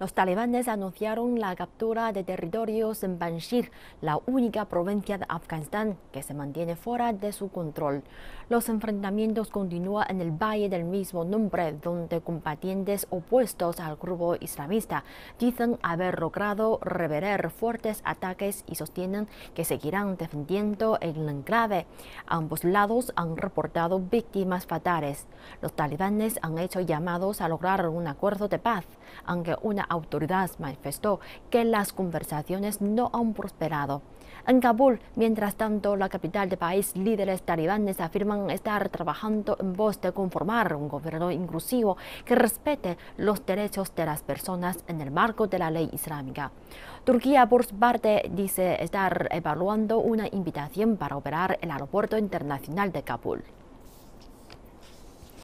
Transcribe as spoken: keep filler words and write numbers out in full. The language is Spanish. Los talibanes anunciaron la captura de territorios en Panjshir, la única provincia de Afganistán que se mantiene fuera de su control. Los enfrentamientos continúan en el valle del mismo nombre, donde combatientes opuestos al grupo islamista dicen haber logrado repeler fuertes ataques y sostienen que seguirán defendiendo el enclave. Ambos lados han reportado víctimas fatales. Los talibanes han hecho llamados a lograr un acuerdo de paz, aunque una autoridad manifestó que las conversaciones no han prosperado. En Kabul, mientras tanto, la capital del país, líderes talibanes afirman estar trabajando en pos de conformar un gobierno inclusivo que respete los derechos de las personas en el marco de la ley islámica. Turquía, por su parte, dice estar evaluando una invitación para operar el aeropuerto internacional de Kabul.